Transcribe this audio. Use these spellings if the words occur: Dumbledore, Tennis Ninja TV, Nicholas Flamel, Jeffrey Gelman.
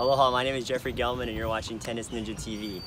Aloha, my name is Jeffrey Gelman and you're watching Tennis Ninja TV.